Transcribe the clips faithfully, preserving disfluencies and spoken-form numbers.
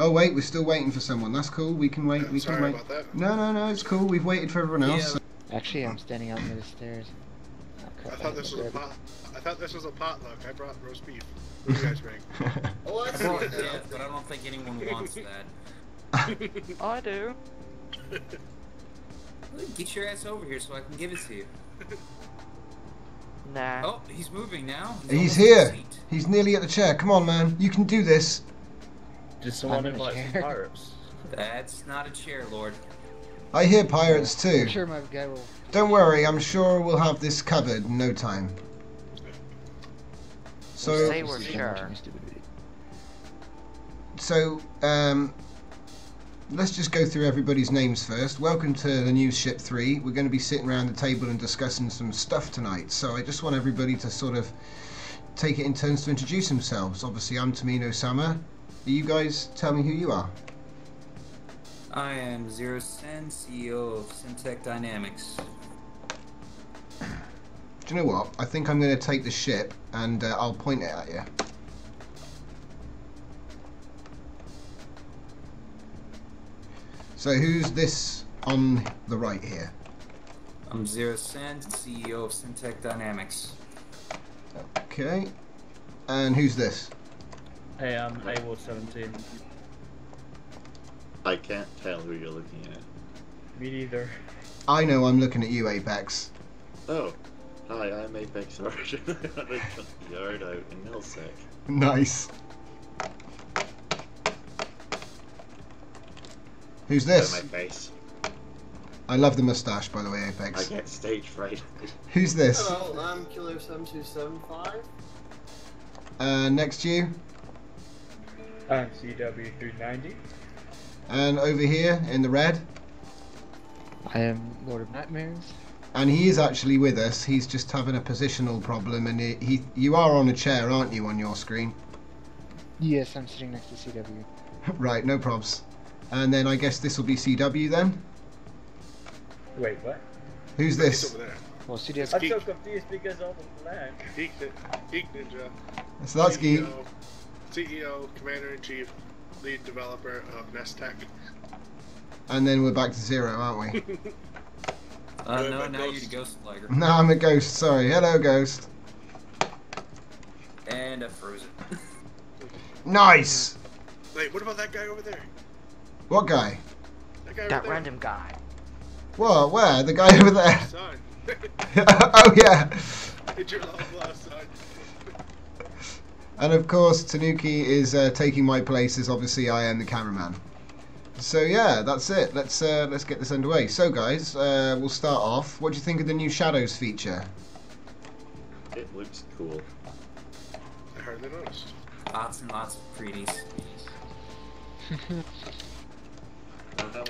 Oh wait, we're still waiting for someone. That's cool. We can wait. I'm we sorry can wait. About that. No, no, no. It's cool. We've waited for everyone else. Yeah. So. Actually, I'm standing out near the stairs. I thought this was a pot. I thought this was a potluck. I brought roast beef. What do you guys bring? Oh, I brought it, yeah, but I don't think anyone wants that. I do. Get your ass over here so I can give it to you. Nah. Oh, he's moving now. He's, he's here. He's nearly at the chair. Come on, man. You can do this. Just someone invite some pirates. That's not a chair, Lord. I hear pirates too. I'm sure my guy will. Don't worry, I'm sure we'll have this covered in no time. So, they were sure. So, um, let's just go through everybody's names first. Welcome to the new Ship three. We're going to be sitting around the table and discussing some stuff tonight. So I just want everybody to sort of take it in turns to introduce themselves. Obviously, I'm Tamino Sama. You guys tell me who you are. I am ZeroSend, C E O of Syntec Dynamics. Do you know what? I think I'm going to take the ship and uh, I'll point it at you. So who's this on the right here? I'm ZeroSend, C E O of Syntec Dynamics. Okay. And who's this? Hey, I'm Able seventeen. I can't tell who you're looking at. Me neither. I know I'm looking at you, Apex. Oh, hi, I'm Apex Archer. I got the yard out in NesTech. Nice. Who's this? Oh, my face. I love the moustache, by the way, Apex. I get stage fright. Who's this? Hello, I'm Kilo seven two seven five. Uh, next to you? I'm C W three ninety. And over here, in the red? I am Lord of Nightmares. And he is actually with us, he's just having a positional problem, and he, he you are on a chair, aren't you, on your screen? Yes, I'm sitting next to C W. Right, no probs. And then I guess this will be C W then? Wait, what? Who's this? Well, C W's I'm Geek. So confused because of the flag. Geek, Geek Ninja. So that's Geek. C E O, Commander-in-Chief. Lead developer of NesTech. And then we're back to zero, aren't we? uh, no, now ghost. You're the ghost flagger. No, I'm a ghost, sorry. Hello, ghost. And I've frozen. Nice! Wait, what about that guy over there? What guy? That, guy that random guy. What? Where? The guy over there? Oh, yeah. It's your love, love, son. And of course, Tanuki is uh, taking my place as obviously I am the cameraman. So yeah, that's it. Let's uh, let's get this underway. So guys, uh, we'll start off. What do you think of the new shadows feature? It looks cool. I hardly noticed. Lots and lots of pretties. um,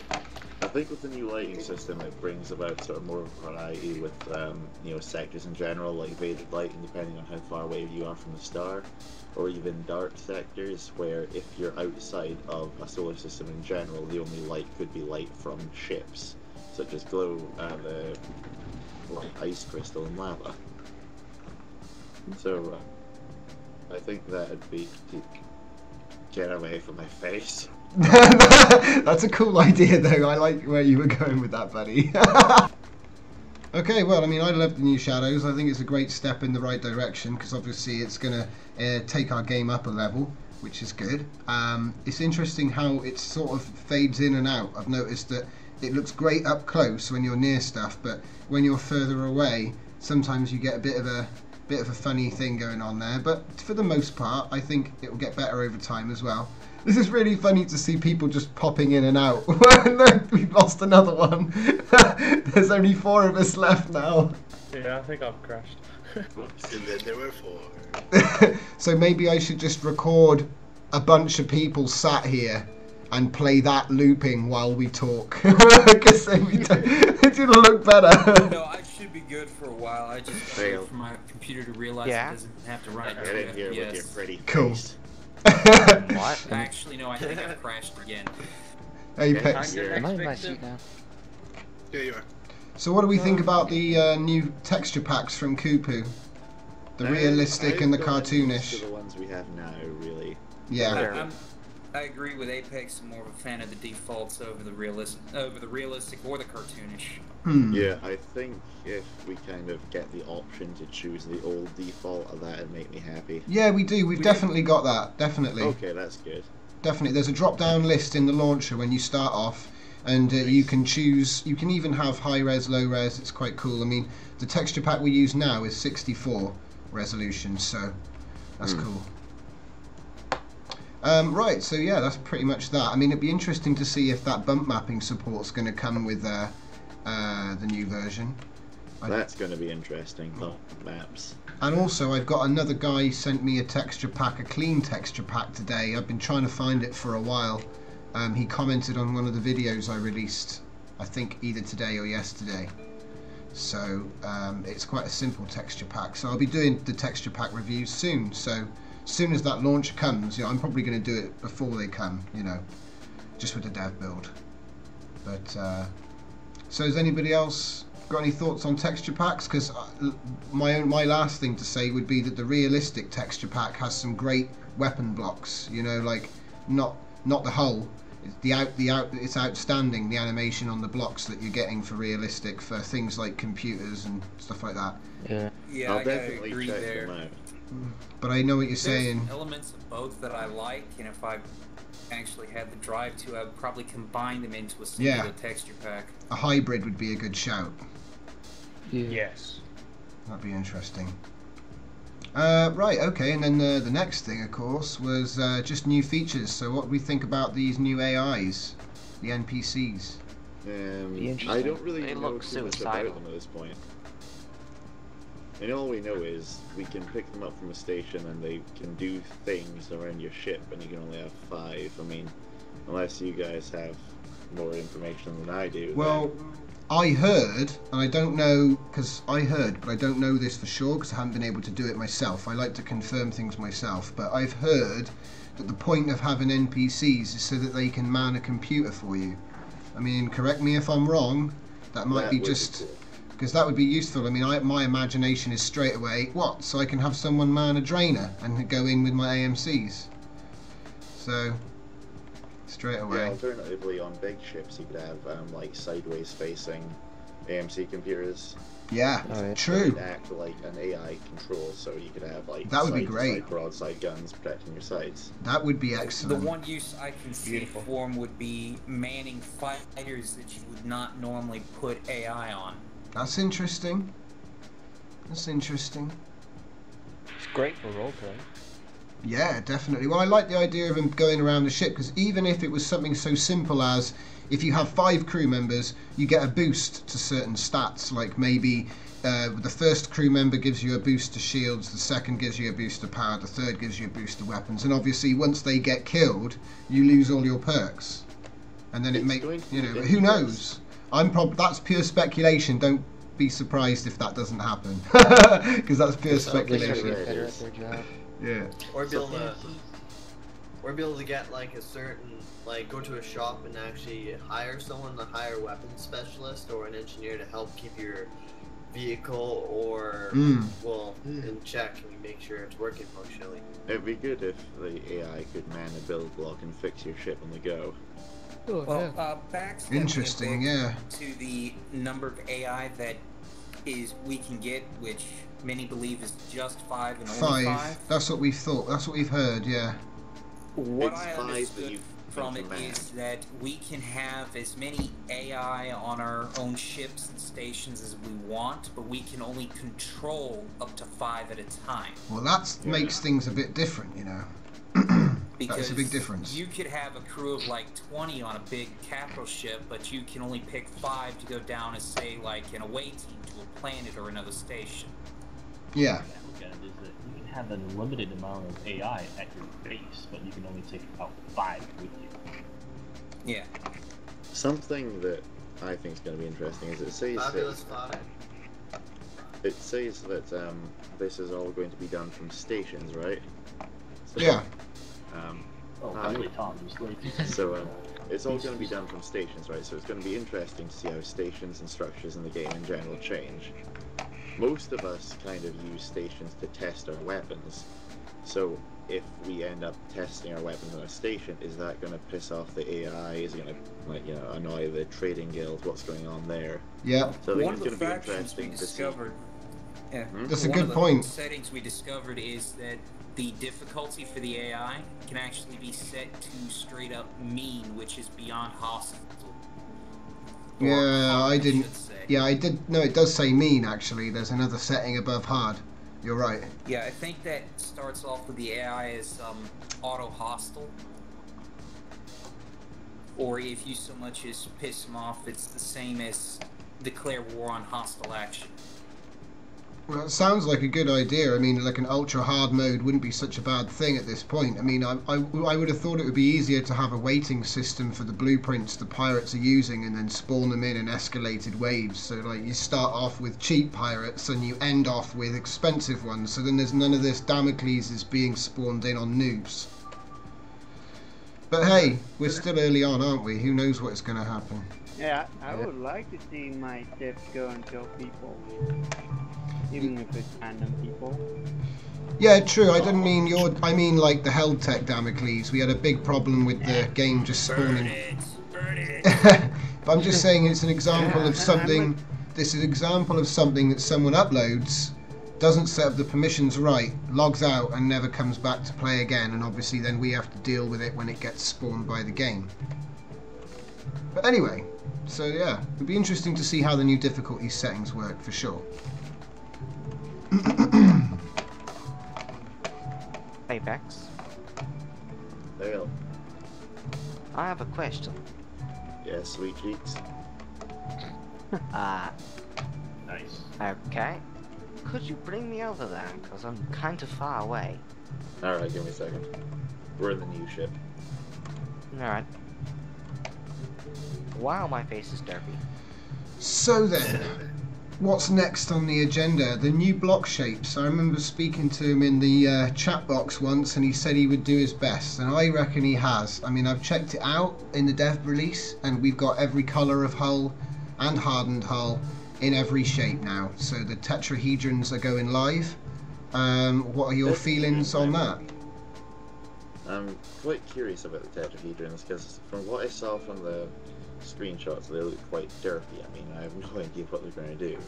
I think with the new lighting system, it brings about sort of more variety with um, you know sectors in general, like evaded lighting, depending on how far away you are from the star. Or even dark sectors where if you're outside of a solar system in general, the only light could be light from ships, such as glow uh, the like ice crystal and lava. So uh, I think that'd be to get away from my face. That's a cool idea though, I like where you were going with that, buddy. Okay, well, I mean, I love the new shadows. I think it's a great step in the right direction because obviously it's going to uh, take our game up a level, which is good. Um, it's interesting how it sort of fades in and out. I've noticed that it looks great up close when you're near stuff, but when you're further away, sometimes you get a bit of a bit of a funny thing going on there. But for the most part, I think it will get better over time as well. This is really funny to see people just popping in and out. We've lost another one. There's only four of us left now. Yeah, I think I've crashed. And then there were four. So maybe I should just record a bunch of people sat here and play that looping while we talk. Because then we don't, it's gonna look better. No, I should be good for a while. I just failed for my computer to realize yeah. It doesn't have to run. I got in here with your pretty cool. What? Actually, no, I think I've crashed again. Apex. Am I in my seat now? Yeah, you are. So what do we think about the uh, new texture packs from Koopoo? The realistic and the cartoonish. The ones we have now, really. Yeah. I'm, I agree with Apex. I'm more of a fan of the defaults over the realistic, over the realistic or the cartoonish. Mm. Yeah, I think if we kind of get the option to choose the old default, that'd make me happy. Yeah, we do. We've we definitely do. got that. Definitely. Okay, that's good. Definitely. There's a drop-down list in the launcher when you start off, and uh, you can choose. You can even have high res, low res. It's quite cool. I mean, the texture pack we use now is sixty-four resolution, so that's mm. cool. Um, right, so yeah, that's pretty much that. I mean, it'd be interesting to see if that bump mapping support's going to come with uh, uh, the new version. That's going to be interesting, though, maps. And also, I've got another guy sent me a texture pack, a clean texture pack today. I've been trying to find it for a while. Um, he commented on one of the videos I released, I think either today or yesterday. So um, it's quite a simple texture pack. So I'll be doing the texture pack reviews soon. So as soon as that launch comes, you know, I'm probably going to do it before they come, you know, just with the dev build. But uh, so has anybody else got any thoughts on texture packs? Because my own, my last thing to say would be that the realistic texture pack has some great weapon blocks. You know, like not not the hull. It's the out the out. It's outstanding, the animation on the blocks that you're getting for realistic, for things like computers and stuff like that. Yeah, yeah, I'll I definitely agree check there. Them out. But I know what you're There's saying. Elements of both that I like, and if I actually had the drive to, I would probably combine them into a single yeah. texture pack. A hybrid would be a good shout. Yeah. Yes. That'd be interesting. Uh, right, okay, and then the, the next thing, of course, was uh, just new features. So what do we think about these new A Is, the N P Cs? Um, I don't really they know too much about them at this point. And all we know is we can pick them up from a station and they can do things around your ship, and you can only have five. I mean, unless you guys have more information than I do. Well, then... I heard, and I don't know, because I heard, but I don't know this for sure because I haven't been able to do it myself. I like to confirm things myself, but I've heard that the point of having N P Cs is so that they can man a computer for you. I mean, correct me if I'm wrong, that might that be just... Be cool. Because that would be useful. I mean, I, my imagination is straight away, what? So I can have someone man a drainer and go in with my A M Cs. So, straight away. Yeah, alternatively, on big ships, you could have, um, like, sideways-facing A M C computers. Yeah, oh, yeah. True. Could act like an A I control, so you could have, like, that would side, be great. Side broadside guns protecting your sides. That would be excellent. The one use I can see Beautiful. form would be manning fighters that you would not normally put A I on. That's interesting. That's interesting. It's great for roleplay. Yeah, definitely. Well, I like the idea of him going around the ship, because even if it was something so simple as if you have five crew members, you get a boost to certain stats. Like maybe uh, the first crew member gives you a boost to shields, the second gives you a boost to power, the third gives you a boost to weapons. And obviously, once they get killed, you lose all your perks. And then it makes, you know, who knows? I'm prob that's pure speculation. Don't be surprised if that doesn't happen, because that's pure speculation. Yeah. Or be able to, or be able to get like a certain, like go to a shop and actually hire someone to hire a weapons specialist or an engineer to help keep your vehicle or mm. well mm. in check and make sure it's working functionally. It'd be good if the A I could man a build block and fix your ship on the go. Well, uh, back Interesting, yeah. to the number of A I that is we can get, which many believe is just five and five. only five. That's what we've thought. That's what we've heard. Yeah. What it's I understood from it man. is that we can have as many A I on our own ships and stations as we want, but we can only control up to five at a time. Well, that yeah. makes things a bit different, you know. Because that's a big difference. You could have a crew of like twenty on a big capital ship, but you can only pick five to go down as, say, like an away team to a planet or another station. Yeah. Look at it is that you can have an unlimited amount of A I at your base, but you can only take out five with you. Yeah. Something that I think is going to be interesting is it says Fabulous that five. It says that um, this is all going to be done from stations, right? So yeah. Um, oh, uh, Tom, so um, it's all going to be done from stations, right? So it's going to be interesting to see how stations and structures in the game in general change. Most of us kind of use stations to test our weapons, so if we end up testing our weapons on a station, is that going to piss off the A I? Is it going to, like, you know, annoy the trading guild? What's going on there? Yeah. So one of the factions we discovered. Yeah. Hmm? That's a good point. One of the settings we discovered is that the difficulty for the A I can actually be set to straight up mean, which is beyond hostile. Yeah, I didn't. Yeah, I did. No, it does say mean actually. There's another setting above hard. You're right. Yeah, I think that starts off with the A I as um, auto hostile, or if you so much as piss them off, it's the same as declare war on hostile action. Well, it sounds like a good idea. I mean, like an ultra hard mode wouldn't be such a bad thing at this point. I mean, I, I, I would have thought it would be easier to have a waiting system for the blueprints the pirates are using and then spawn them in in escalated waves. So, like, you start off with cheap pirates and you end off with expensive ones. So then there's none of this Damocles is being spawned in on noobs. But hey, we're still early on, aren't we? Who knows what's going to happen? Yeah, I yeah. would like to see my tips go and kill people. Even if it's random people. Yeah, true. I didn't mean your. I mean like the Helltech Damocles. We had a big problem with the yeah. game just spawning. Burn it, burn it. But I'm just saying it's an example yeah, of something. A... This is an example of something that someone uploads, doesn't set up the permissions right, logs out, and never comes back to play again. And obviously, then we have to deal with it when it gets spawned by the game. But anyway, so yeah, it'd be interesting to see how the new difficulty settings work for sure. Apex. Dale. I have a question. Yes, sweet cheeks. Ah. uh, nice. Okay. Could you bring me over there? Because I'm kind of far away. Alright, give me a second. We're in the new ship. Alright. Wow, my face is derpy. So then. What's next on the agenda? The new block shapes. I remember speaking to him in the uh, chat box once and he said he would do his best, and I reckon he has. I mean, I've checked it out in the dev release and we've got every colour of hull and hardened hull in every shape now. So the tetrahedrons are going live. Um, what are your feelings on that? I'm quite curious about the tetrahedrons because from what I saw from the screenshots, they look quite derpy. I mean, I have no idea what they're going to do.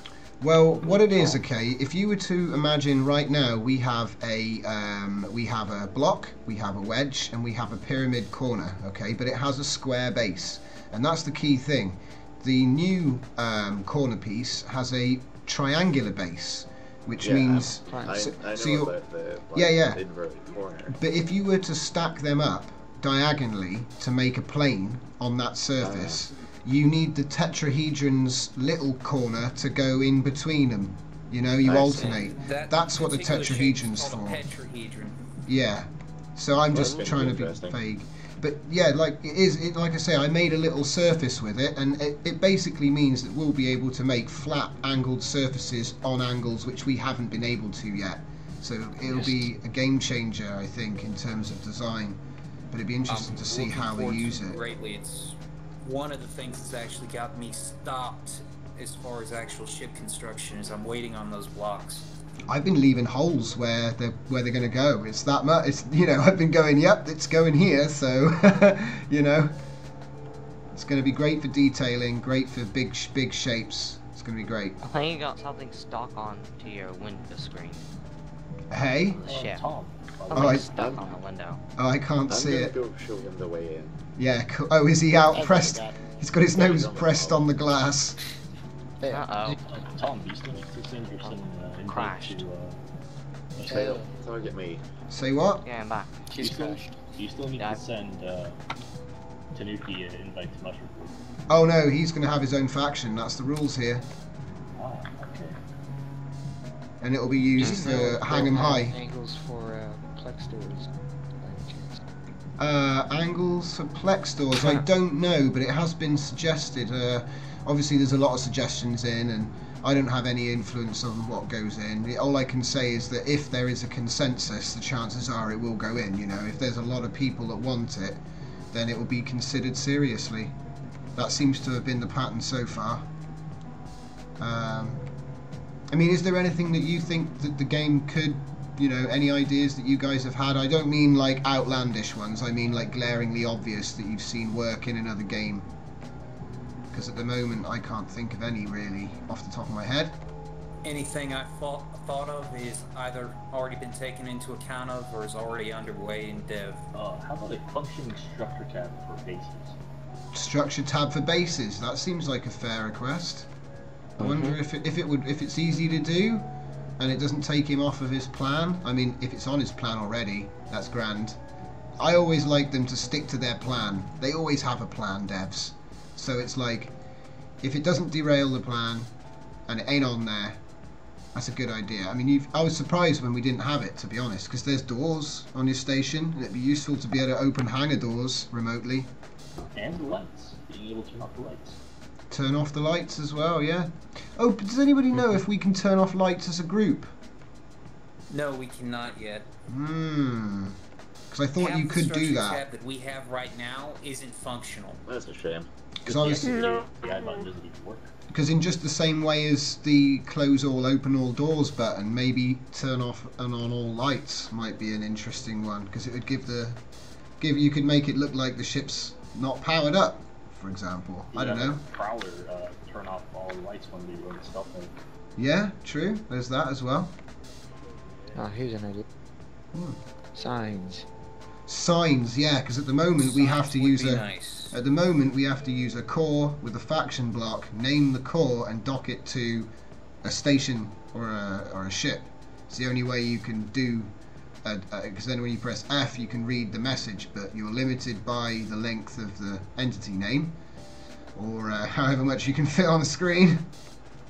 Well, what it is, okay, if you were to imagine right now, we have a um, we have a block, we have a wedge, and we have a pyramid corner, okay, but it has a square base, and that's the key thing. The new um, corner piece has a triangular base, which yeah, means I, so, I know so you're, about the like, yeah, yeah. inverted corner. But if you were to stack them up diagonally to make a plane on that surface, uh, you need the tetrahedron's little corner to go in between them. You know, you I alternate. That That's what the tetrahedron's for. Tetrahedron. Yeah. So I'm well, just trying to be vague. But yeah, like it is. It, like I say, I made a little surface with it, and it, it basically means that we'll be able to make flat angled surfaces on angles which we haven't been able to yet. So it'll yes. be a game changer, I think, in terms of design. But it'd be interesting um, to see how they use it. Greatly, it's one of the things that's actually got me stopped as far as actual ship construction is I'm waiting on those blocks. I've been leaving holes where they're where they're going to go. It's that much. It's you know I've been going yep, it's going here. So you know it's going to be great for detailing, great for big big shapes. It's going to be great. I think you got something stuck on to your window screen. Hey. Shit. Oh, Oh, I, stuck on the window. oh, I can't I'm see it. Go show him the way in. Yeah, cool. Oh, is he out pressed? He's got his nose pressed on the glass. Uh-oh. Tom, you still need to send your son uh, crashed. Uh, Tail, target me. Say what? Yeah, I'm back. He's you crashed. Still, you still need yeah. to send uh, Tanuki an invite to Mushroom. Oh no, he's going to have his own faction. That's the rules here. Oh, okay. And it'll be used to uh, hang him high. Angles for, uh, Plex doors. Uh, angles for Plex doors, I don't know, but it has been suggested. Uh, obviously, there's a lot of suggestions in, and I don't have any influence on what goes in. All I can say is that if there is a consensus, the chances are it will go in. You know, if there's a lot of people that want it, then it will be considered seriously. That seems to have been the pattern so far. Um, I mean, is there anything that you think that the game could you know, any ideas that you guys have had? I don't mean like outlandish ones, I mean like glaringly obvious that you've seen work in another game. Because at the moment I can't think of any really off the top of my head. Anything I thought, thought of is either already been taken into account of or is already underway in dev. Uh, how about a functioning structure tab for bases? Structure tab for bases, that seems like a fair request. I wonder mm-hmm. if it, if it would if it's easy to do and it doesn't take him off of his plan. I mean, if it's on his plan already, that's grand. I always like them to stick to their plan. They always have a plan, devs. So it's like, if it doesn't derail the plan and it ain't on there, that's a good idea. I mean, you've, I was surprised when we didn't have it, to be honest, because there's doors on your station, and it'd be useful to be able to open hangar doors remotely. And lights, being able to turn off the lights. Turn off the lights as well, yeah. Oh, but does anybody know if we can turn off lights as a group? No, we cannot yet. Hmm. Because I thought you could do that. The structure tab that we have right now isn't functional. That's a shame. Because I was, no. The I button doesn't even work. Because in just the same way as the close all, open all doors button, maybe turn off and on all lights might be an interesting one. Because it would give the, give you could make it look like the ship's not powered up. For example, yeah, I don't know. Prowler, uh, turn off all the lights when we run the stealth mode. Yeah, true. There's that as well. Oh, here's an idea. Hmm. Signs. Signs, yeah, because at the moment Signs we have to use a. Nice. At the moment we have to use a core with a faction block. Name the core and dock it to a station or a or a ship. It's the only way you can do. Because then when you press F you can read the message, but you're limited by the length of the entity name or uh, however much you can fit on the screen.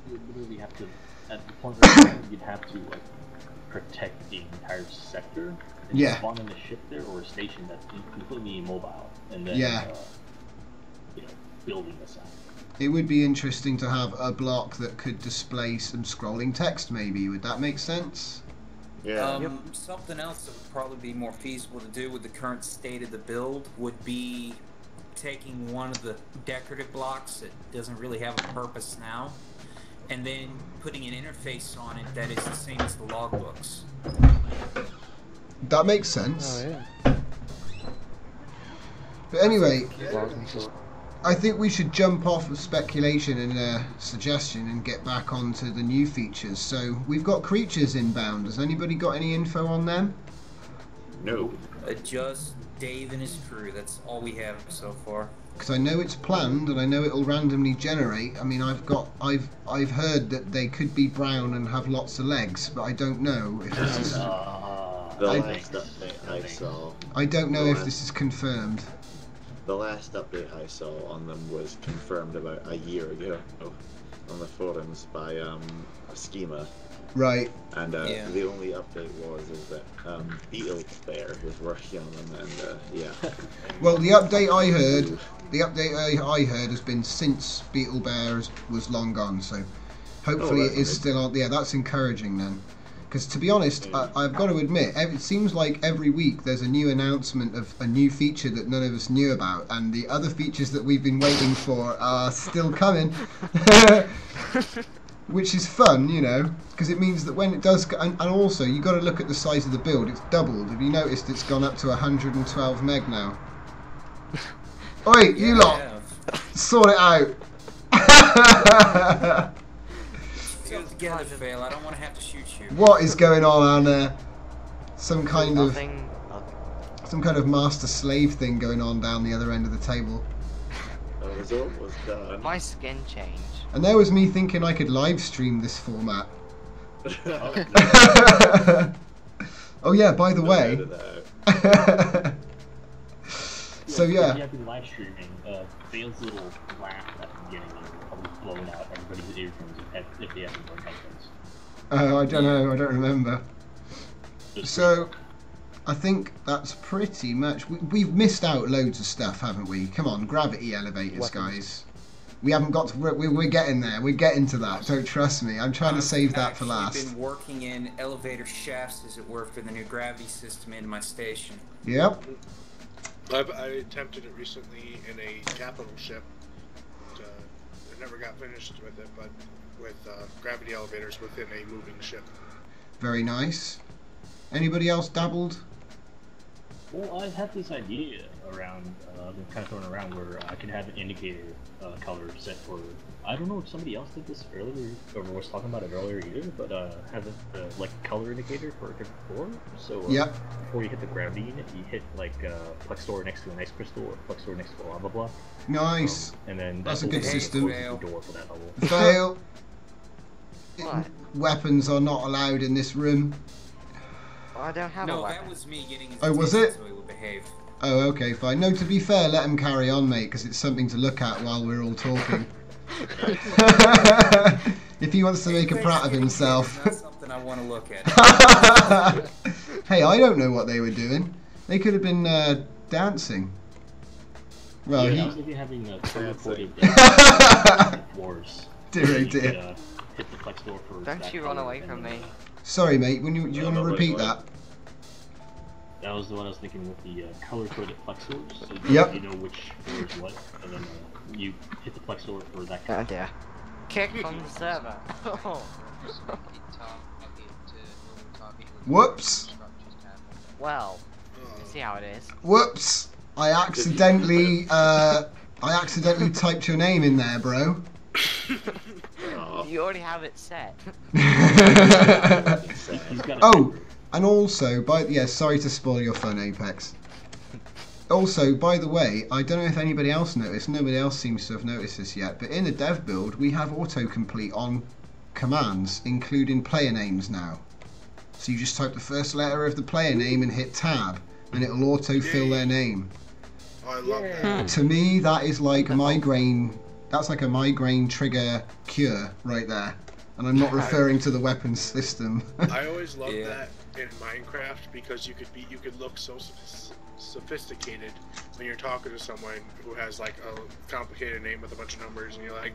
You literally have to, at the point where you're at, you'd have to like protect the entire sector and yeah. spawn in the ship there or a station that's completely immobile and then yeah. uh, you know, building this out. It would be interesting to have a block that could display some scrolling text maybe, would that make sense? Yeah. Um, yep. Something else that would probably be more feasible to do with the current state of the build would be taking one of the decorative blocks that doesn't really have a purpose now and then putting an interface on it that is the same as the logbooks. That makes sense. Oh, yeah. But anyway, I think we should jump off of speculation and uh, suggestion and get back onto the new features. So we've got creatures inbound. Has anybody got any info on them? No. Uh, just Dave and his crew. That's all we have so far. Because I know it's planned and I know it'll randomly generate. I mean, I've got, I've, I've heard that they could be brown and have lots of legs, but I don't know if this is. Uh, the I, last update I saw. I don't know if this is confirmed. The last update I saw on them was confirmed about a year ago on the forums by um, Schema. Right. And uh, yeah. the only update was is that um, Beetle Bear was working on them, and uh, yeah. Well, the update I heard, the update I heard has been since Beetle Bear was long gone. So hopefully oh, it is good. Still on. Yeah, that's encouraging then. Because to be honest, I, I've got to admit, it seems like every week there's a new announcement of a new feature that none of us knew about, and the other features that we've been waiting for are still coming, which is fun, you know, because it means that when it does, and, and also you got to look at the size of the build. It's doubled. Have you noticed it's gone up to one hundred twelve meg now? Oi, you yeah, lot, sort it out. Together, Vale. I don't want to have to shoot you. What is going on on there? Some kind Nothing. of some kind of master-slave thing going on down the other end of the table. That was all was done. My skin changed. And there was me thinking I could live stream this format. Oh yeah, by the way. So yeah. Yeah, I've been live streaming. Uh, Vale's little laugh that I'm getting on blowing out everybody's eardrums if they haven't worn headphones. Oh, I don't know, I don't remember. So, I think that's pretty much... We, we've missed out loads of stuff, haven't we? Come on, gravity elevators, what? guys. We haven't got to... We're, we're getting there, we're getting to that, don't trust me. I'm trying I've to save that for last. I've been working in elevator shafts, as it were, for the new gravity system in my station. Yep. I've, I attempted it recently in a capital ship. Never got finished with it, but with uh, gravity elevators within a moving ship. Very nice. Anybody else dabbled? Well, I had this idea around, uh, I've been kind of throwing around where I could have an indicator uh, color set for, I don't know if somebody else did this earlier, or was talking about it earlier either, but uh, have a uh, like color indicator for a different form. So uh, yep. Before you hit the gravity unit, you hit like uh, flex door next to an ice crystal or flex door next to a lava block. Nice. Um, and then that's, that's a good system. Fail. Door for that level. Fail. It, weapons are not allowed in this room. I don't have no, a weapon. That was me getting his oh, was it? So he would behave. Oh, okay, fine. No, to be fair, let him carry on, mate, because it's something to look at while we're all talking. If he wants to make a prat of himself. That's something I want to look at. Hey, I don't know what they were doing. They could have been uh, dancing. Well, yeah, he... I was thinking having a pre-recorded dance wars. Dear, dear. Uh, hit the flex door for don't you run away from me. Sorry, mate. When you, do you want to repeat that? That was the one I was thinking with the uh, color-coded flex doors. So you, yep. you know which door is what, and then uh, you hit the flex door for that. God, yeah. Kick from the server. Oh. Whoops. Well, you see how it is. Whoops. I accidentally, uh, I accidentally typed your name in there, bro. You already have it set. Oh, and also, by yeah, sorry to spoil your fun, Apex. Also, by the way, I don't know if anybody else noticed, nobody else seems to have noticed this yet, but in the dev build, we have autocomplete on commands, including player names now. So you just type the first letter of the player name and hit tab, and it'll autofill Yay. Their name. I love yeah. that. To me, that is like a migraine... That's like a migraine trigger cure right there. And I'm not referring to the weapons system. I always loved yeah. that in Minecraft because you could be you could look so sophisticated when you're talking to someone who has like a complicated name with a bunch of numbers and you're like,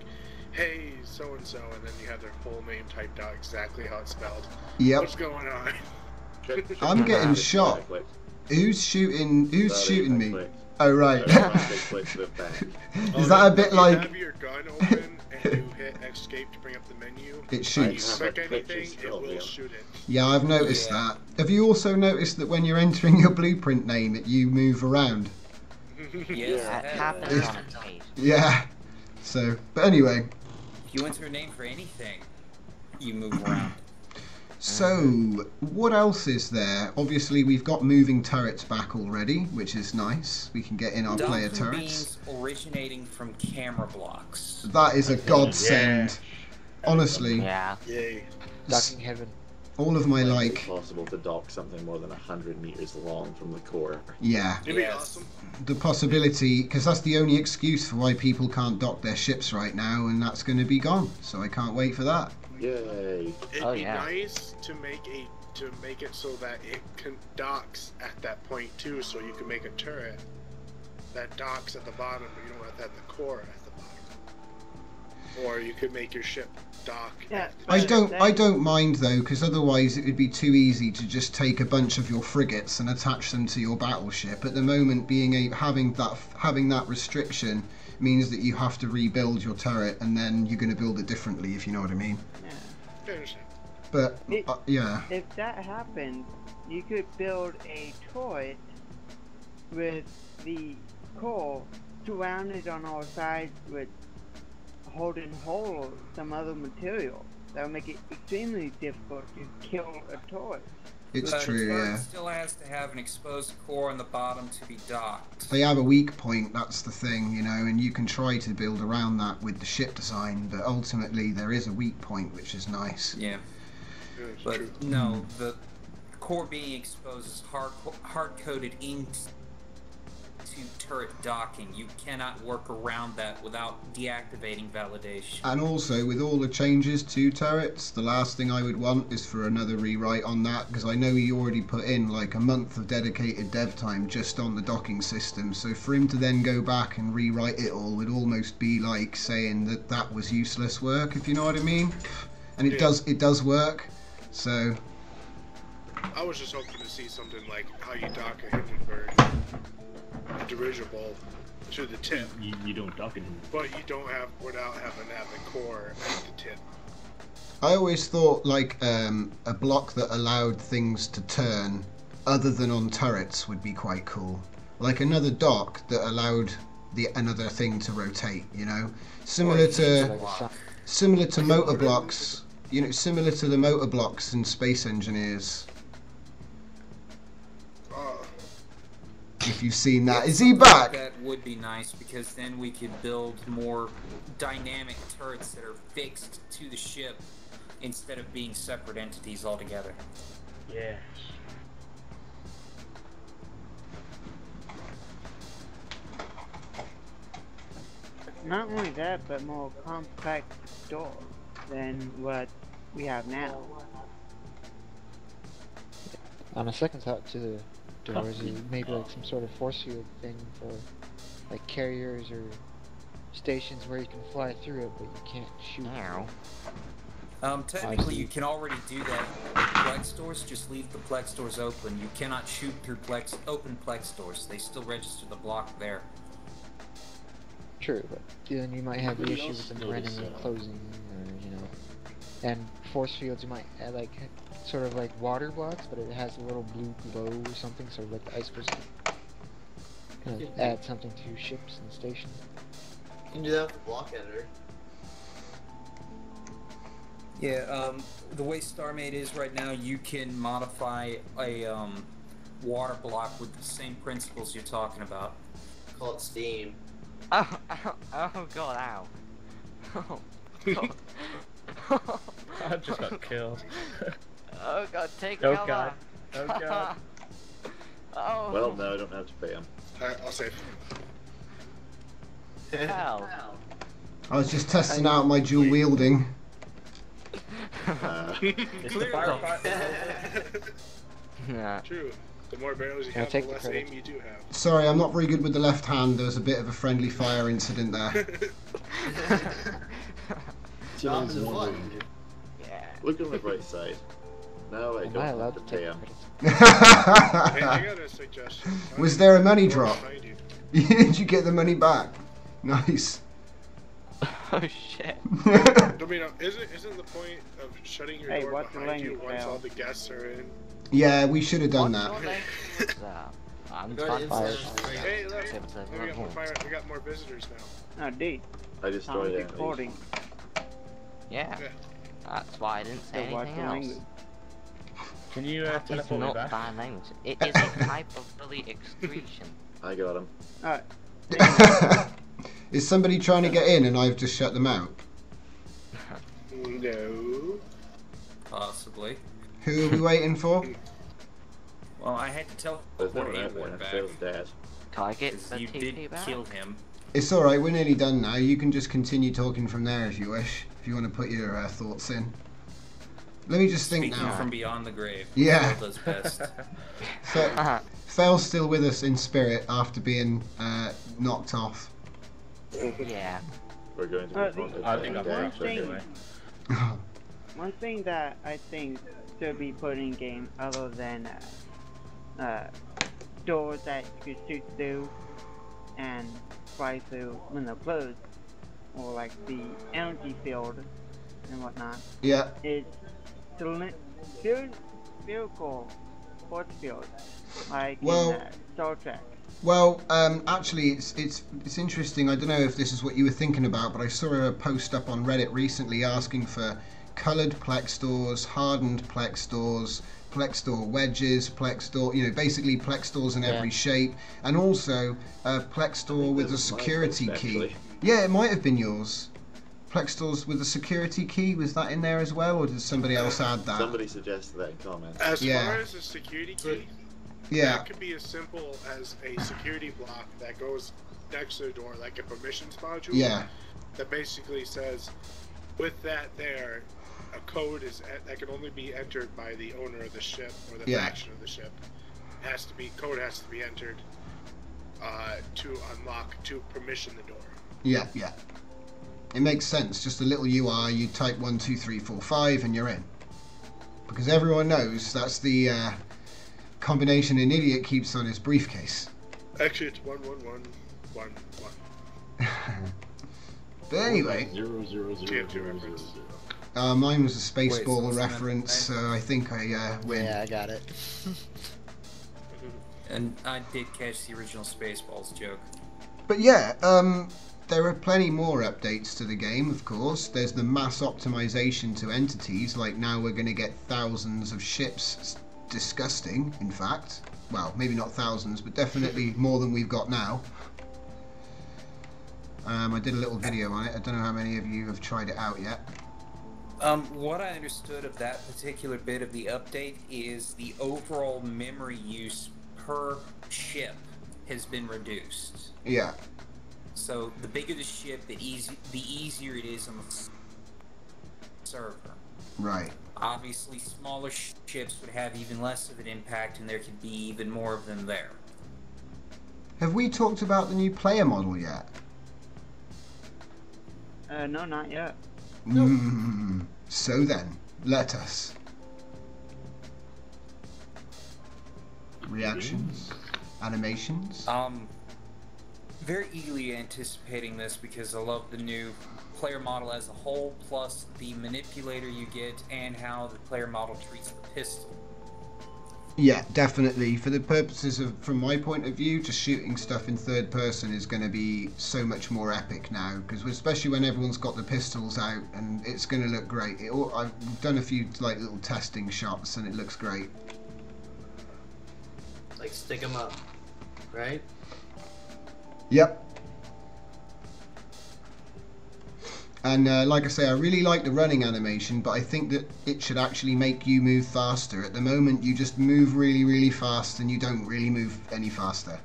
hey, so and so, and then you have their whole name typed out exactly how it's spelled. Yep. What's going on? I'm getting shot. Who's shooting who's Sorry, shooting me? Click. Oh right. Is that a bit like? You have your gun open and you hit escape to bring up the menu. It shoots. Click anything, it will shoot it. Yeah, I've noticed yeah. that. Have you also noticed that when you're entering your blueprint name, that you move around? Yeah, that happens on a page. Yeah. So, but anyway. If you enter a name for anything, you move around. So, what else is there? Obviously, we've got moving turrets back already, which is nice. We can get in our Dump player turrets. Beams originating from camera blocks. That is a godsend. Yeah. Honestly. Yeah. Yay. Ducking heaven. All of my like... It's possible to dock something more than one hundred meters long from the core. Yeah. It'd be awesome. The possibility, because that's the only excuse for why people can't dock their ships right now, and that's going to be gone. So I can't wait for that. Yay. It'd oh, be yeah. nice to make a to make it so that it can docks at that point too, so you can make a turret that docks at the bottom, but you don't have to have the core at the bottom. Or you could make your ship dock. Yeah, I don't I don't mind though, because otherwise it would be too easy to just take a bunch of your frigates and attach them to your battleship. At the moment, being a having that having that restriction means that you have to rebuild your turret, and then you're going to build it differently, if you know what I mean. Yeah. But it, uh, yeah. If that happens, you could build a turret with the core surrounded on all sides with holding hole or some other material. That would make it extremely difficult to kill a turret. It's but true, it yeah. still has to have an exposed core on the bottom to be docked. They have a weak point, that's the thing, you know, and you can try to build around that with the ship design, but ultimately there is a weak point, which is nice. Yeah. But true. No, the core being exposed is hard, hard-coded into turret docking. You cannot work around that without deactivating validation. And also, with all the changes to turrets, the last thing I would want is for another rewrite on that, because I know he already put in like a month of dedicated dev time just on the docking system, so for him to then go back and rewrite it all would almost be like saying that that was useless work, if you know what I mean. And it yeah. does it does work, so... I was just hoping to see something like how you dock a Hindenburg dirigible to the tip. You, you don't dock it. But you don't have without having to have the core at the tip. I always thought like um, a block that allowed things to turn other than on turrets would be quite cool. Like another dock that allowed the another thing to rotate, you know, similar to similar to motor blocks, you know, similar to the motor blocks in Space Engineers. If you've seen that, is he back? That would be nice because then we could build more dynamic turrets that are fixed to the ship instead of being separate entities altogether. Yeah. Not only that, but more compact door than what we have now. On a second thought to the door is maybe like some sort of force field thing for like carriers or stations where you can fly through it, but you can't shoot. Now, um, technically you can already do that with plex doors. Just leave the plex doors open. You cannot shoot through plex open plex doors. They still register the block there. True, but then you might have the issue with them randomly closing, or, you know, and force fields you might add like sort of like water blocks, but it has a little blue glow or something, sort of like the ice crystal. Kind of add something to ships and stations. You can do that with the block editor. Yeah, um, the way StarMade is right now, you can modify a um, water block with the same principles you're talking about. Call it steam. Oh, oh, oh god, ow. Oh, god. I just got killed. Oh god, take cover. Oh god. Oh god. Oh. Well, no, I don't have to pay him. Alright, I'll save. Hell. I was just testing out my dual wielding. uh, it's the barrel. Nah. True. The more barrels you have, the less aim you do have. Sorry, I'm not very good with the left hand. There was a bit of a friendly fire incident there. Yeah. Look on the right side. No, I Am don't I allowed have to pay him. Hey, I got a suggestion. Was there a money drop? Did you get the money back? Nice. Oh shit. I mean, isn't, isn't the point of shutting your hey, door behind you once now? All the guests are in? Yeah, we should have done what? that. I'm on fire. Hey, look, we got more fire. We got more visitors now. Oh, D. I just started recording. Yeah. yeah. That's why I didn't say so anything else. Language. Can you uh, teleport me back? It's not bad language. It is a type of bully excretion. I got him. Alright. Is somebody trying to get in and I've just shut them out? No. Possibly. Who are we waiting for? Well, I had to tell Edward back. Can I get the you T V did back? Kill him. It's alright, we're nearly done now. You can just continue talking from there if you wish. If you want to put your uh, thoughts in. Let me just think. Speaking now. From beyond the grave. Yeah. Does best. So, Fel's still with us in spirit after being uh, knocked off. Yeah. We're going to be uh, I think I'm one thing, anyway. One thing that I think to be put in game other than uh, uh, doors that you could shoot through and fly through when they're closed, or like the energy field and whatnot. Yeah. It's spherical force field, like well, in uh, Star Trek. Well, um, actually, it's it's it's interesting. I don't know if this is what you were thinking about, but I saw a post up on Reddit recently asking for coloured plex doors, hardened plex doors, plex door wedges, plex door, you know, basically plex doors in yeah. every shape, and also a plex door with a security key. Actually. Yeah, it might have been yours. Plex doors with a security key, was that in there as well, or did somebody else add that? Somebody suggested that in comments. As yeah. far as a security key, yeah. that could be as simple as a security block that goes next to the door, like a permissions module, yeah. that basically says, with that there, a code is that can only be entered by the owner of the ship or the yeah. faction of the ship. It has to be code has to be entered uh, to unlock to permission the door. Yeah, yeah. It makes sense. Just a little U R. You type one, two, three, four, five, and you're in. Because everyone knows that's the uh, combination an idiot keeps on his briefcase. Actually, it's one, one, one, one, one. But anyway. Zero, zero, zero, zero, zero, zero. Uh, mine was a Spaceball Wait, reference, so I think I uh, win. Yeah, I got it. And I did catch the original Spaceballs joke. But yeah, um, there are plenty more updates to the game, of course. There's the mass optimization to entities, like now we're going to get thousands of ships. It's disgusting, in fact. Well, maybe not thousands, but definitely more than we've got now. Um, I did a little video on it. I don't know how many of you have tried it out yet. Um, what I understood of that particular bit of the update is the overall memory use per ship has been reduced. Yeah. So the bigger the ship, the easy, the easier it is on the server. Right. Obviously, smaller ships would have even less of an impact, and there could be even more of them there. Have we talked about the new player model yet? Uh, no, not yet. No. Mm, so then, let us. Reactions, animations. Um, very eagerly anticipating this because I love the new player model as a whole, plus the manipulator you get and how the player model treats the pistol. Yeah, definitely. For the purposes of, from my point of view, just shooting stuff in third person is going to be so much more epic now, because especially when everyone's got the pistols out, and it's going to look great. It all, I've done a few like little testing shots, and it looks great. Like stick 'em up, right? Yep. And uh, like I say, I really like the running animation, but I think that it should actually make you move faster. At the moment, you just move really, really fast, and you don't really move any faster.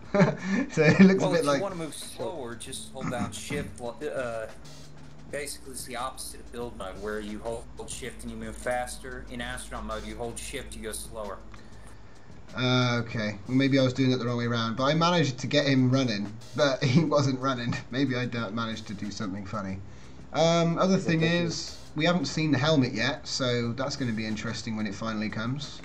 So it looks well, a bit like... Well, if you want to move slower, just hold down shift. Uh, basically, it's the opposite of build mode, where you hold shift and you move faster. In astronaut mode, you hold shift, you go slower. Uh, okay. Well, maybe I was doing it the wrong way around, but I managed to get him running, but he wasn't running. Maybe I managed to do something funny. Um, other thing is, we haven't seen the helmet yet, so that's going to be interesting when it finally comes.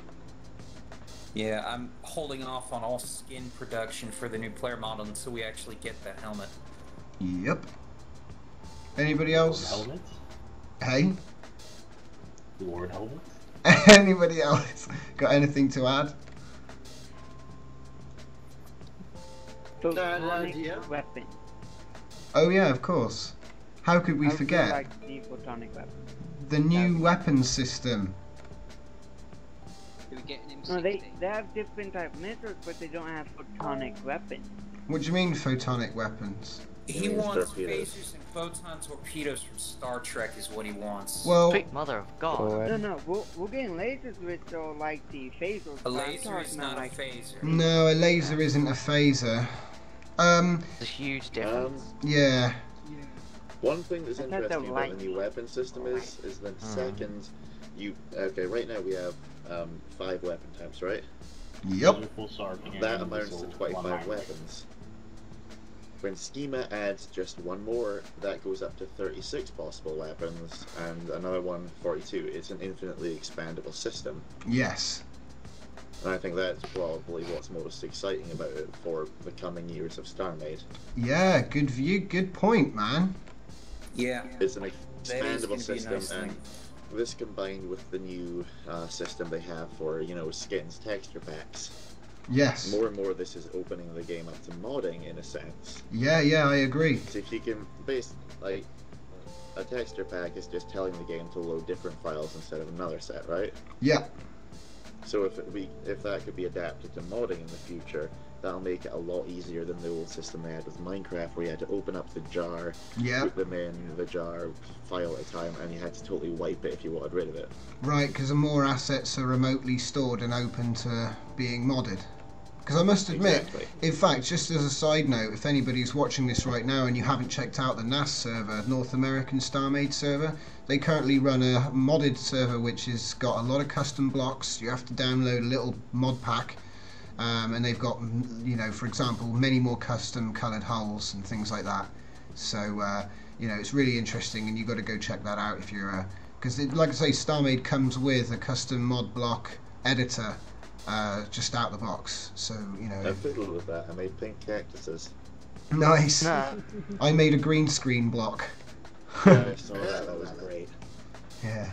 Yeah, I'm holding off on all skin production for the new player model until we actually get the helmet. Yep. Anybody else? Helmet? Hey? The word helmet? Anybody else? Got anything to add? Does running weapon. Oh yeah, of course. How could we forget like the, weapon. the new yeah. weapon system? No, they, they have different type of missiles, but they don't have photonic weapons. What do you mean photonic weapons? He wants phasers and photon torpedoes from Star Trek is what he wants. Well, Sweet mother of God. No, no, we're, we're getting lasers with so like the phasers. A laser is not like a phaser. No, a laser isn't a phaser. Um, There's a huge difference. Um, yeah. One thing that's interesting about the new weapon system is, is that uh. second, you, okay, right now we have um, five weapon types, right? Yep. That amounts to twenty-five weapons. When Schema adds just one more, that goes up to thirty-six possible weapons, and another one, forty-two. It's an infinitely expandable system. Yes. And I think that's probably what's most exciting about it for the coming years of StarMade. Yeah, good view, good point, man. Yeah, it's an expandable system, nice and thing. This combined with the new uh, system they have for, you know, skins, texture packs. Yes. More and more, this is opening the game up to modding in a sense. Yeah, yeah, I agree. So if you can, basically, like, a texture pack is just telling the game to load different files instead of another set, right? Yeah. So if it be, if that could be adapted to modding in the future, that'll make it a lot easier than the old system they had with Minecraft, where you had to open up the jar, yep. put them in the jar, file at a time, and you had to totally wipe it if you wanted rid of it. Right, because the more assets are remotely stored and open to being modded. Because I must admit, exactly. in fact, just as a side note, if anybody's watching this right now and you haven't checked out the N A S server, North American StarMade server, they currently run a modded server which has got a lot of custom blocks. You have to download a little mod pack, um, and they've got, you know, for example, many more custom coloured hulls and things like that. So, uh, you know, it's really interesting, and you've got to go check that out if you're, because, uh, like I say, StarMade comes with a custom mod block editor. Uh, just out the box, so you know. I fiddled with that. I made pink cactuses. Nice. Nah. I made a green screen block. Yeah, I saw that. That was great. Yeah.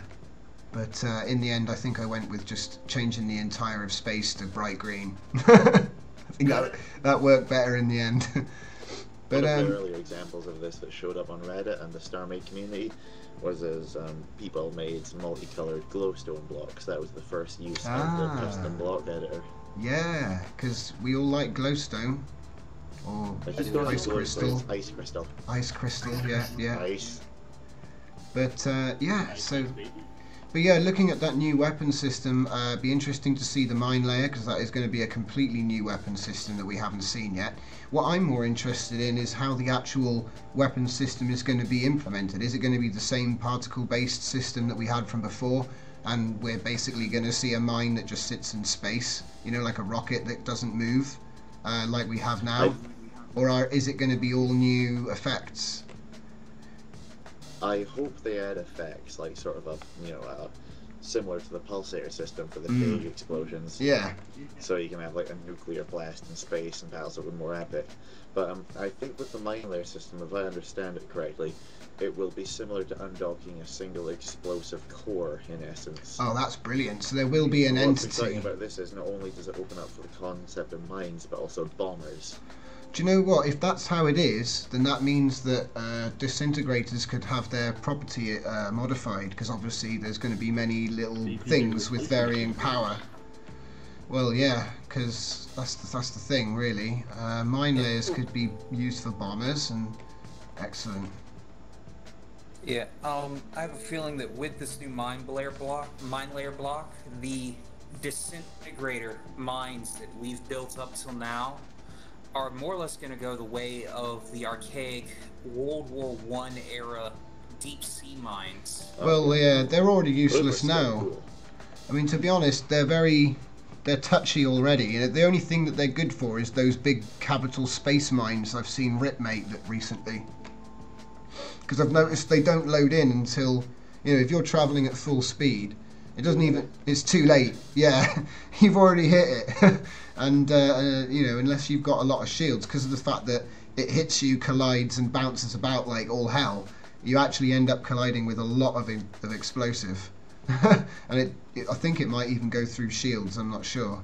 But uh, in the end, I think I went with just changing the entire of space to bright green. I think that, that worked better in the end. But, One of um, the earlier examples of this that showed up on Reddit and the StarMade community was as um, people made multicolored glowstone blocks. That was the first use ah, of the custom block editor. Yeah, because we all like glowstone. Or ice crystal. Ice crystal. Ice crystal, yeah, yeah. Ice. But, uh, yeah, so... But yeah, looking at that new weapon system, uh, be interesting to see the mine layer, because that is going to be a completely new weapon system that we haven't seen yet. What I'm more interested in is how the actual weapon system is going to be implemented. Is it going to be the same particle-based system that we had from before, and we're basically going to see a mine that just sits in space, you know, like a rocket that doesn't move, uh, like we have now? I've... Or are, is it going to be all new effects? I hope they add effects, like sort of a, you know, uh, similar to the pulsator system for the mm. phage explosions. Yeah. So you can have like a nuclear blast in space and battles that were more epic. But um, I think with the mine layer system, if I understand it correctly, it will be similar to undocking a single explosive core in essence. Oh, that's brilliant. So there will be an entity. What's exciting about this is not only does it open up for the concept of mines, but also bombers. Do you know what? If that's how it is, then that means that uh, disintegrators could have their property uh, modified, because obviously there's going to be many little things with varying power. Well, yeah, because that's the, that's the thing, really. Uh, mine layers could be used for bombers, and excellent. Yeah, um, I have a feeling that with this new mine layer block, mine layer block, the disintegrator mines that we've built up till now are more or less going to go the way of the archaic World War One era deep sea mines. Well, yeah, they're already useless now. I mean, to be honest, they're very, they're touchy already. The only thing that they're good for is those big capital space mines I've seen Ripmate that recently. Because I've noticed they don't load in until, you know, if you're traveling at full speed, it doesn't even, it's too late. Yeah, you've already hit it. And, uh, uh, you know, unless you've got a lot of shields, because of the fact that it hits you, collides, and bounces about like all hell, you actually end up colliding with a lot of, in of explosive. And it, it, I think it might even go through shields, I'm not sure.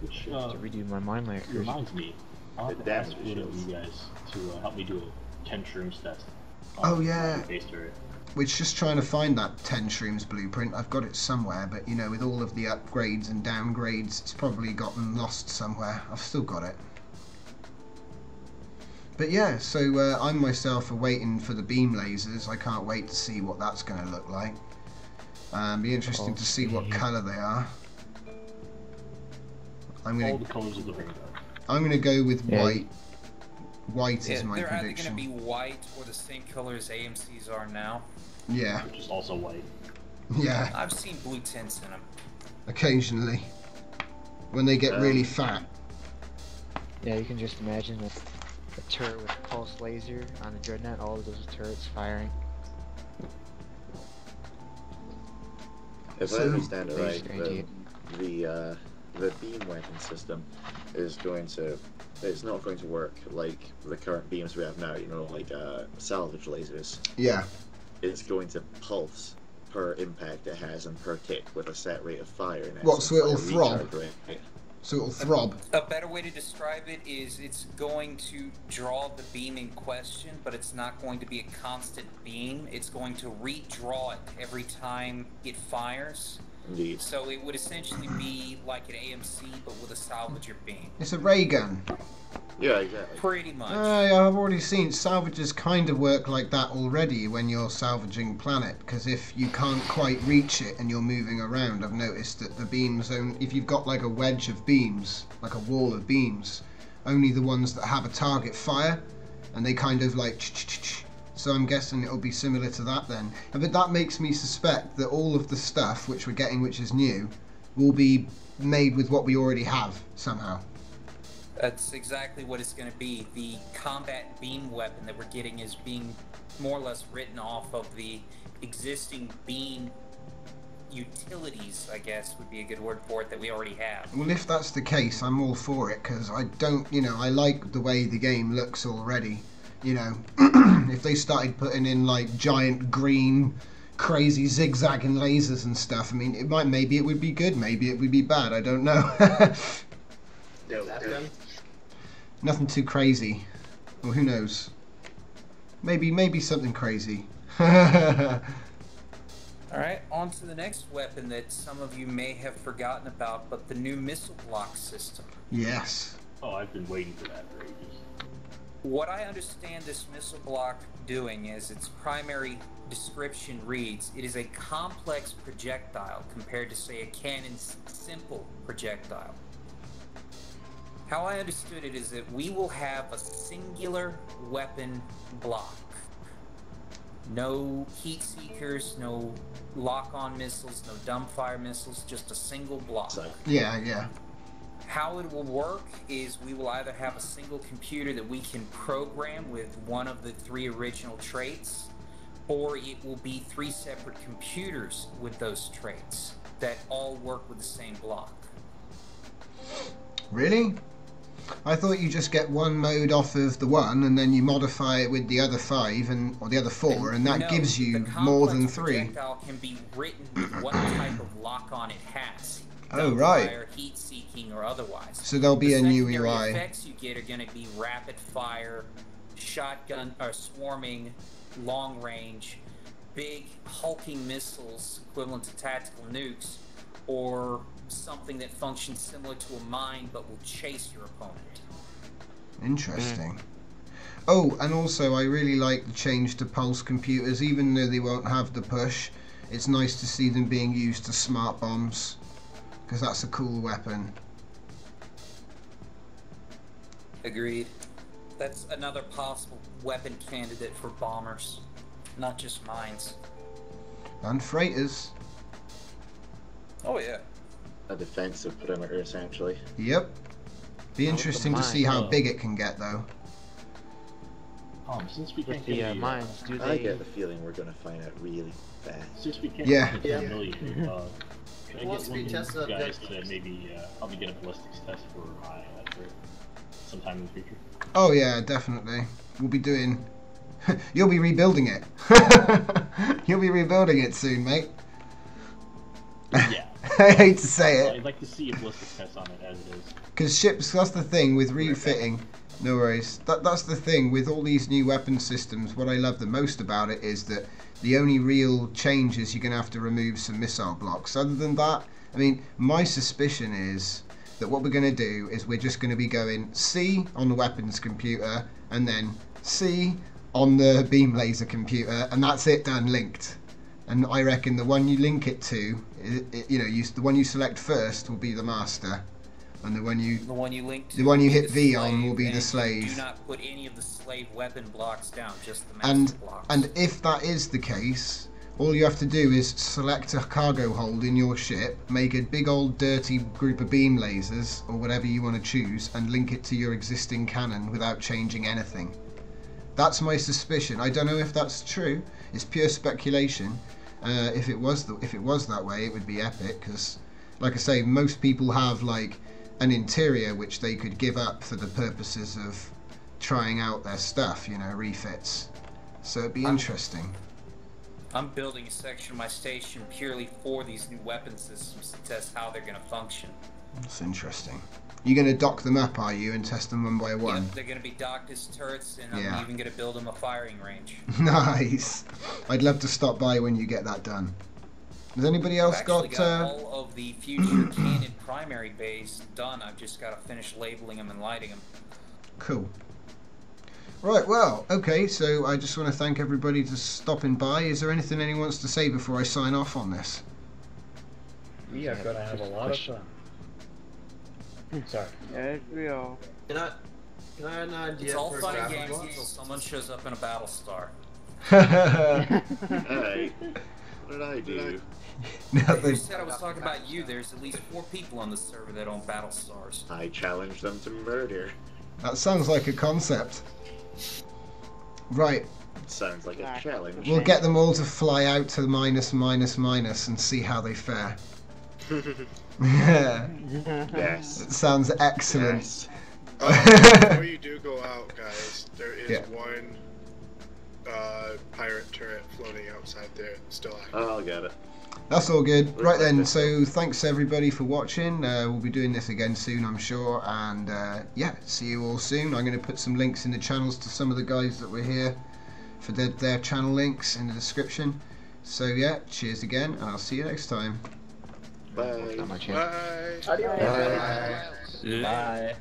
Which, uh, to redo my mind layer. Reminds me, I'll have to ask one of you guys to uh, help me do a ten shrooms test. Oh, yeah. Which, just trying to find that ten shrooms blueprint. I've got it somewhere, but you know, with all of the upgrades and downgrades, it's probably gotten lost somewhere. I've still got it. But yeah, so uh, I'm myself are waiting for the beam lasers. I can't wait to see what that's going to look like. Um, be interesting okay. to see what colour they are. I'm gonna, all the colours of the rainbow. I'm going to go with yeah. white. White yeah, is my they're prediction. They're either going to be white or the same color as A M Cs are now. Yeah. Which is also white. Yeah. I've seen blue tints in them. Occasionally. When they get um, really fat. Yeah, you can just imagine a, a turret with a pulse laser on a dreadnought, all of those turrets firing. If so, I understand it right, the, the, uh, the beam weapon system is going to... It's not going to work like the current beams we have now, you know, like uh, salvage lasers. Yeah. It's going to pulse per impact it has and per tick with a set rate of fire. What, so it'll throb? So it'll throb. A, a better way to describe it is it's going to draw the beam in question, but it's not going to be a constant beam. It's going to redraw it every time it fires. Indeed. So it would essentially be like an A M C, but with a salvager beam. It's a ray gun. Yeah, exactly. Pretty much. Uh, I've already seen salvagers kind of work like that already when you're salvaging planet, because if you can't quite reach it and you're moving around, I've noticed that the beams, only, if you've got like a wedge of beams, like a wall of beams, only the ones that have a target fire, and they kind of like... So I'm guessing it'll be similar to that then. But that makes me suspect that all of the stuff which we're getting, which is new, will be made with what we already have somehow. That's exactly what it's going to be. The combat beam weapon that we're getting is being more or less written off of the existing beam utilities, I guess would be a good word for it, that we already have. Well, if that's the case, I'm all for it, because I don't, you know, I like the way the game looks already. You know, if they started putting in like giant green, crazy zigzagging lasers and stuff. I mean, it might, maybe it would be good, maybe it would be bad, I don't know. No, no. Nothing too crazy. Well, who knows? Maybe, maybe something crazy. Alright, on to the next weapon that some of you may have forgotten about, but the new missile block system. Yes. Oh, I've been waiting for that for ages. What I understand this missile block doing is its primary description reads, it is a complex projectile compared to, say, a cannon's simple projectile. How I understood it is that we will have a singular weapon block. No heat seekers, no lock-on missiles, no dumbfire missiles, just a single block. So, yeah, yeah. How it will work is we will either have a single computer that we can program with one of the three original traits, or it will be three separate computers with those traits that all work with the same block. Really? I thought you just get one mode off of the one, and then you modify it with the other five and or the other four, and, and that no, gives you more than three. The projectile can be written with what type of lock-on it has. Oh, right. Fire, heat seeking, or otherwise. So there'll be the a new U I. The effects you get are going to be rapid fire, shotgun, or swarming, long range, big hulking missiles equivalent to tactical nukes, or something that functions similar to a mine but will chase your opponent. Interesting. Mm. Oh, and also I really like the change to pulse computers, even though they won't have the push. It's nice to see them being used to smart bombs, because that's a cool weapon. Agreed. That's another possible weapon candidate for bombers, not just mines. And freighters. Oh yeah. A defensive perimeter, essentially. Yep. Be interesting to see how big it can get, though. Um, since we can't get the mines, do they? I get the feeling we're going to find out really fast. Since we can't get the million, uh, can I get one of these guys that maybe uh, I'll be getting a ballistics test for my effort sometime in the future? Oh yeah, definitely. We'll be doing. You'll be rebuilding it. You'll be rebuilding it soon, mate. Yeah. I hate to say it. I'd like to see a ballistic test on it as it is. Because ships, that's the thing with refitting. No worries. That, that's the thing with all these new weapon systems. What I love the most about it is that the only real change is you're going to have to remove some missile blocks. Other than that, I mean, my suspicion is that what we're going to do is we're just going to be going C on the weapons computer and then C on the beam laser computer, and that's it done, linked. And I reckon the one you link it to, it, it, you know, you, the one you select first will be the master, and the one you the one you link to, the one you hit V on will be the slave. Do not put any of the slave weapon blocks down, just the master and, blocks. And if that is the case, all you have to do is select a cargo hold in your ship, make a big old dirty group of beam lasers or whatever you want to choose, and link it to your existing cannon without changing anything. That's my suspicion. I don't know if that's true. It's pure speculation. Uh, if it was the, if it was that way, it would be epic. Because, like I say, most people have like an interior which they could give up for the purposes of trying out their stuff, you know, refits. So it'd be I'm, interesting. I'm building a section of my station purely for these new weapon systems to test how they're going to function. That's interesting. You're going to dock them up, are you, and test them one by one? Yeah, they're going to be docked as turrets, and yeah. I'm even going to build them a firing range. Nice. I'd love to stop by when you get that done. Has anybody else I've got... I've got uh... all of the future cannon primary bays done. I've just got to finish labeling them and lighting them. Cool. Right, well, okay, so I just want to thank everybody for stopping by. Is there anything anyone wants to say before I sign off on this? We are going to have a lot of fun. Sorry. Yeah, it's real. Can I, can I have an idea? It's all fun and games until someone shows up in a battle star. Hey, what did I do? Nothing. You said I was talking about you. There's at least four people on the server that own battle stars. I challenge them to murder. That sounds like a concept. Right. It sounds like a challenge. We'll get them all to fly out to minus, minus, minus and see how they fare. Yeah. Yes. It sounds excellent. Yes. Uh, before you do go out, guys, there is yeah. one uh, pirate turret floating outside there still active. Oh, I'll get it. That's all good. Right then, so thanks everybody for watching. Uh, we'll be doing this again soon, I'm sure. And uh, yeah, see you all soon. I'm going to put some links in the channels to some of the guys that were here for their, their channel links in the description. So yeah, cheers again, and I'll see you next time. Bye. Bye. Bye. Bye. Bye. Bye.